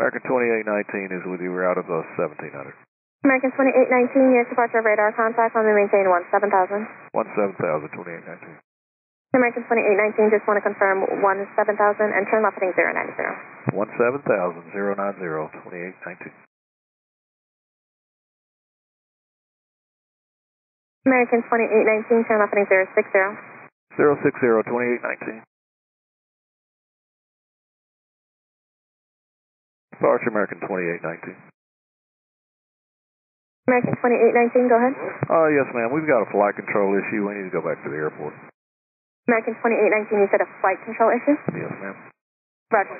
American 2819 is with you. We're out of 1700. American 2819, nearest departure radar contact. Let me maintain 17000. 17000, 2819. American 2819, just want to confirm 17000 and turn left heading 090. 17000, 090, 2819. American 2819, turn left heading 060. 060, 2819. Departure American 2819. American 2819, go ahead. Yes, ma'am. We've got a flight control issue. We need to go back to the airport. American 2819, you said a flight control issue? Yes, ma'am. Roger.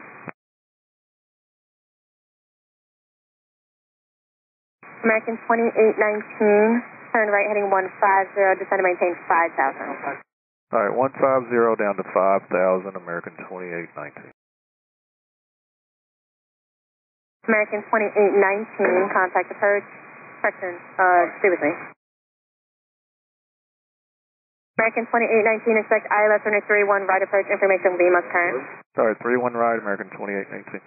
American 2819. Turn right heading 150, descend to maintain 5,000. All right, 150 down to 5,000, American 2819. American 2819, contact approach. Correction, stay with me. American 2819, expect ILS runway 31 right approach, information Lima current. Sorry, 31 right, American 2819.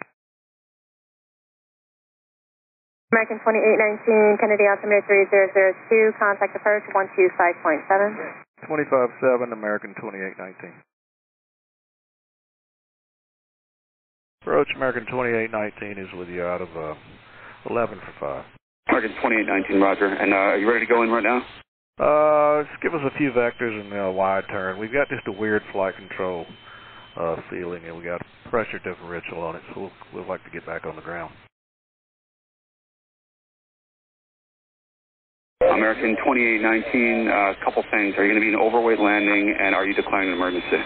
American 2819, Kennedy altimeter 3002, contact approach 125.7. 257, American 2819. Approach American 2819 is with you out of 11 for 5. American 2819, roger. And are you ready to go in right now? Just give us a few vectors and a wide turn. We've got just a weird flight control feeling, and we got pressure differential on it, so we'll like to get back on the ground. American 2819, couple things. Are you going to be in overweight landing, and are you declaring an emergency?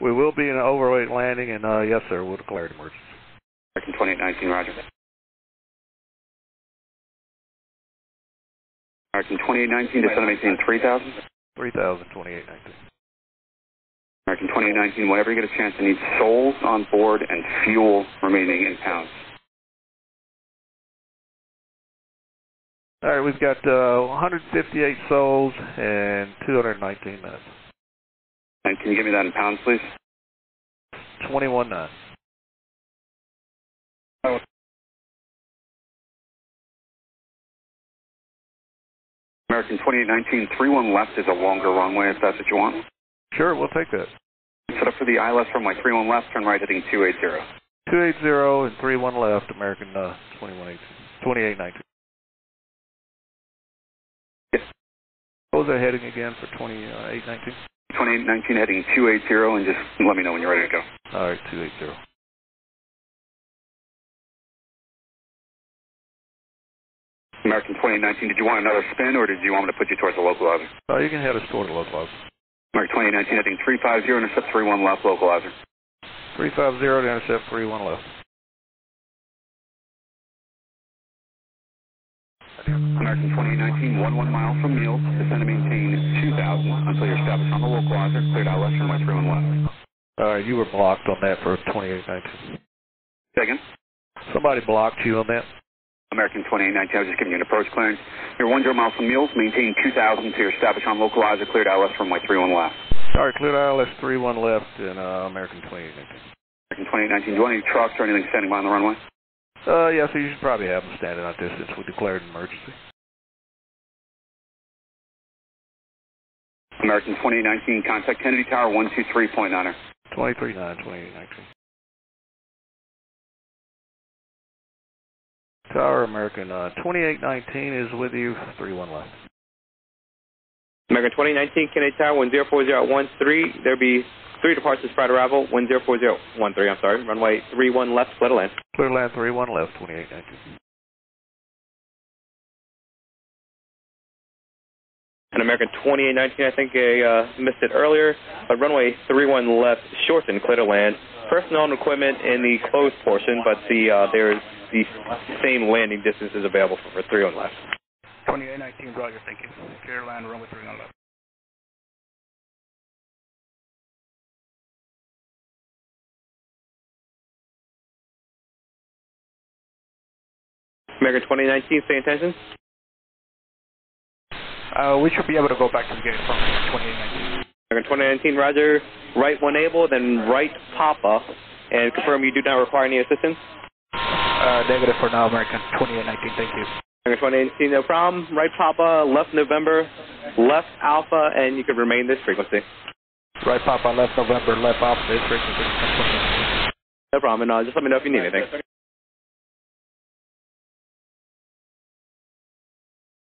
We will be in an overweight landing, and yes, sir, we'll declare an emergency. American 2819, roger. American 2819, descend to maintain 3,000? 3,000, 2819. American 2819, whenever you get a chance, I need souls on board and fuel remaining in pounds. All right, we've got 158 souls and 219 minutes. And can you give me that in pounds, please? 21.9. American 2819, 31 left is a longer runway if that's what you want. Sure, we'll take that. Set up for the ILS runway, 31 left, turn right heading 280. 280 and 31 left, American 2819. What was that heading again for 2819? 2819 heading 280, and just let me know when you're ready to go. All right, 280. American 2819, did you want another spin, or did you want me to put you towards the localizer? Oh, you can head us toward the localizer. American 2819 heading 350, intercept 31 left, localizer. 350 to intercept 31 left. American 2819, 11 miles from Meals, descend to maintain 2,000 until you're established on the localizer, cleared out left runway 31 left. All right, you were blocked on that for 2819. Second? Somebody blocked you on that? American 2819, I was just giving you an approach clearance. You're 10 miles from Meals, maintain 2,000 until you're established on localizer, cleared out left runway 31 left. All right, cleared out left 31 left and American 2819. American 2819, do you want any trucks or anything standing by on the runway? Yeah, so you should probably have them standing out there since we declared an emergency. American 2819, contact Kennedy Tower, 123.9. 239, 2819. Tower, American 2819 is with you, 31 left. American 2819, Kennedy Tower, 104.013, there'll be... 3 departures prior to arrival, 104.013, I'm sorry. Runway 31 left, clear to land. Clear to land, 31 left, 2819. An American 2819, I think I missed it earlier. Runway 31 left, shortened, clear to land. Personnel and equipment in the closed portion, but there's the same landing distances available for 31 left. 2819, roger, thank you. Clear to land, runway 31 left. American 2819, stay in attention. We should be able to go back to the gate from 2819. American 2819, roger. Right one able, then right pop up, and confirm you do not require any assistance. Negative for now, American 2819, thank you. American 2819, no problem. Right Papa, left November, left Alpha, and you can remain this frequency. Right Papa, left November, left Alpha, this frequency. No problem, and just let me know if you need anything.